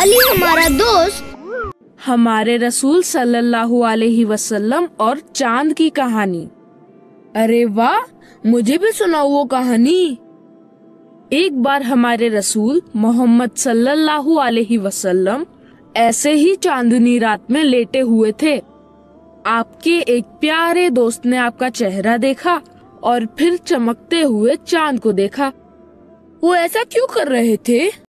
अली हमारा दोस्त, हमारे रसूल सल्लल्लाहु अलैहि वसल्लम और चांद की कहानी। अरे वाह, मुझे भी सुनाओ वो कहानी। एक बार हमारे रसूल मोहम्मद सल्लल्लाहु अलैहि वसल्लम ऐसे ही चांदनी रात में लेटे हुए थे। आपके एक प्यारे दोस्त ने आपका चेहरा देखा और फिर चमकते हुए चांद को देखा। वो ऐसा क्यों कर रहे थे?